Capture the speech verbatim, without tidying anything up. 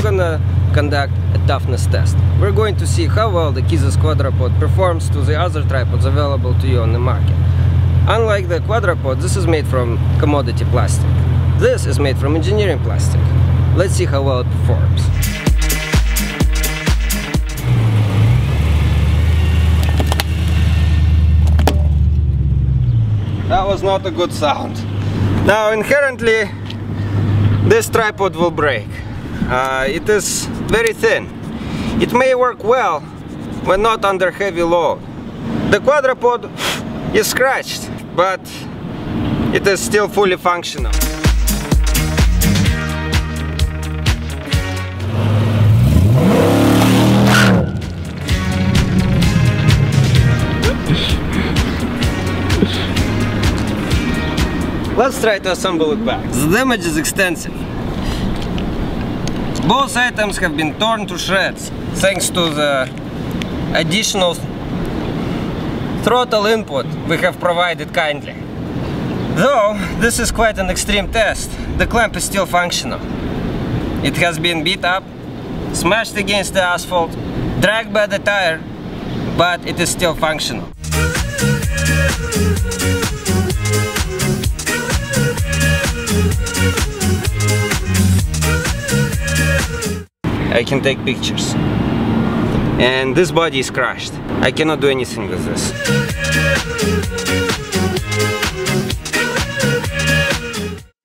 I'm gonna conduct a toughness test. We're going to see how well the Keizus Quadropod performs to the other tripods available to you on the market. Unlike the Quadropod, this is made from commodity plastic. This is made from engineering plastic. Let's see how well it performs. That was not a good sound. Now, inherently, this tripod will break. Uh, it is very thin. It may work well when not under heavy load. The Quadropod is scratched, but it is still fully functional. Let's try to assemble it back. The damage is extensive. Both items have been torn to shreds thanks to the additional throttle input we have provided kindly. Though this is quite an extreme test, the clamp is still functional. It has been beat up, smashed against the asphalt, dragged by the tire, but it is still functional. I can take pictures. And this body is crushed. I cannot do anything with this.